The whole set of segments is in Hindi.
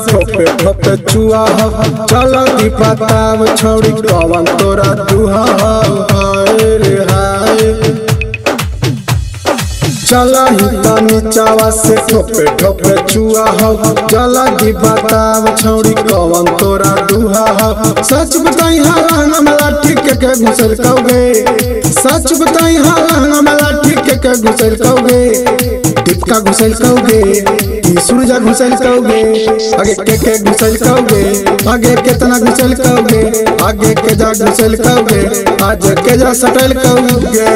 चुआ चल दीपा ताम छौड़ी पवन तोरा दुहा रे हाय चल ही चावा से ठोपे ठोपे चुआ चल दीपा ताम छौड़ी पवन तोरा दुहा सच बताई हारा हमला ठीक के घुसल कौगे सच बताई हारा हमला ठीक के घुसल कौगे दीपका घुसल कौगे सूरजा घुसल कौगे आगे के घुसल कौगे आगे केतना घुसल कौगे आगे के जा घुसल कौगे आज के जा सटल कौगे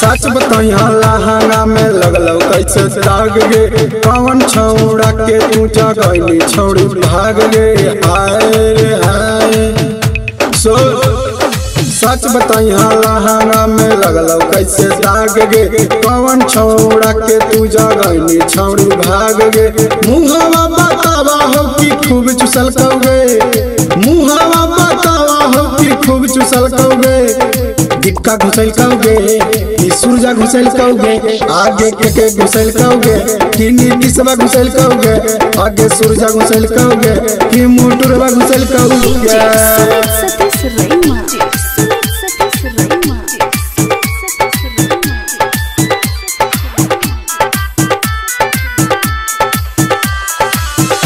सच बताई लहंगा में लगल कैसे दाग गे कौन छौड़ा के ऊँचा गैली छौड़ी भाग गे हाय रे हाय सो सच बताई लहंगा में लगल कैसे दाग गे कौन छौड़ा के तूजा गैली छौड़ी भाग गे मुँहवा बतावा हो कि खूब चुसल कौगे मुँहवा बतावा हो कि खूब चुसल कौगे दीपका घुसल कौगे सूरजा घुसल कौगे आगे के घुसल कौगे किसवा घुसल कौगे आगे सूरजा घुसल कौगे कि मोटरवा घुसल कौगे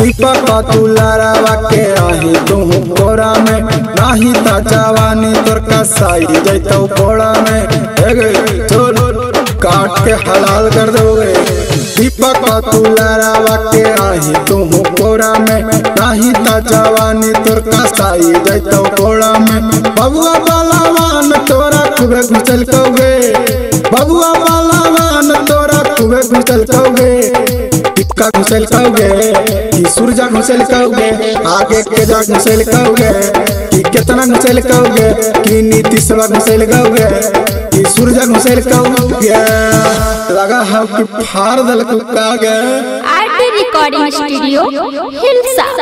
दीपक दुलारा के आही तुहु कोरा में नाही ता जवानी तोर कसाई जैतौ कोड़ा में काट के हलाल कर दोगे दीपक दुलारा के आही तुहु कोरा में नाही ता जवानी तोर कसाई जैतौ कोड़ा में बबुआ बलवान तोरा खूबे घुसल कौगे बबुआ बलवान तोरा खूबे घुसल कौगे दीपका घुसल कौगे सूरजा घुसल कौगे आगे के जा घुसल कौगे कि कितना घुसल कौगे कि नीतीशवा घुसल कौगे कि सूरजा घुसल कौगे लगा हम कि फाड़ दल को आरडी रिकॉर्डिंग स्टूडियो हिलसा।